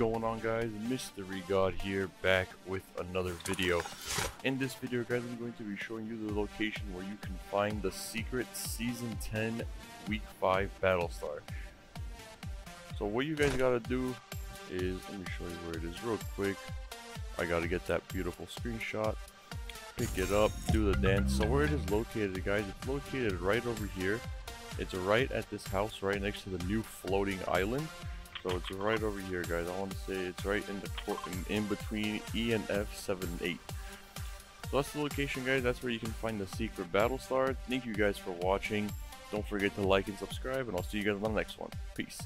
going on, guys? Mystery God here, back with another video. In this video, guys, I'm going to be showing you the location where you can find the secret season 10 week 5 battle star. So what you guys gotta do is, let me show you where it is real quick. I gotta get that beautiful screenshot, pick it up, do the dance. So where it is located, guys, it's located right over here. It's right at this house, right next to the new floating island. So it's right over here, guys. I want to say it's right in the in between E and F 7 and 8. So that's the location, guys. That's where you can find the secret battle star. Thank you guys for watching. Don't forget to like and subscribe, and I'll see you guys on the next one. Peace.